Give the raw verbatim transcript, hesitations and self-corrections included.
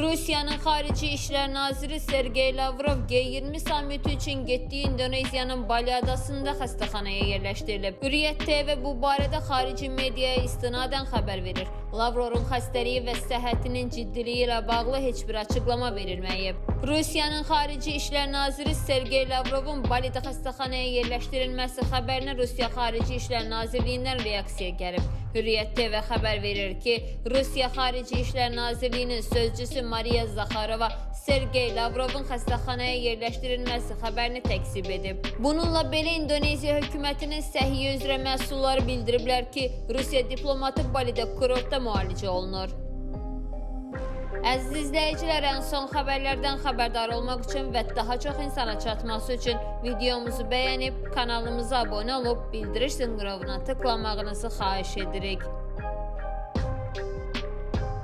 Rusiyanın Xarici İşlər Naziri Sergey Lavrov G yirmi sammiti üçün getdiyi İndonezyanın Bali adasında xəstəxanaya yerləşdirilib. Hürriyyət T V bu barədə xarici mediaya istinadən xəbər verir. Lavrovun xəstəliyi və səhhətinin ciddiliyi ilə bağlı heç bir açıqlama verilməyib. Rusiyanın Xarici İşlər Naziri Sergey Lavrovun Balidə xəstəxanaya yerləşdirilməsi xəbərinə Rusiya Xarici İşlər Nazirliyindən reaksiya gəlib. Hürriyyət T V xəbər verir ki, Rusiya Xarici İşlər Nazirliyinin sözcüsü Maria Zaharova Sergey Lavrovun xəstəxanaya yerləşdirilməsi xəbərini təksib edib. Bununla belə İndoneziya hökumətinin səhiyyə üzrə məsulları bildiriblər ki, Rusiya diplomatı Balidə kurortda müalicə olunur. Əziz izləyicilər, ən son xəbərlərdən xəbərdar olmaq üçün və daha çox insana çatması üçün videomuzu bəyənib, kanalımıza abunə olub, bildiriş zınqırovuna tıklamağınızı xahiş edirik.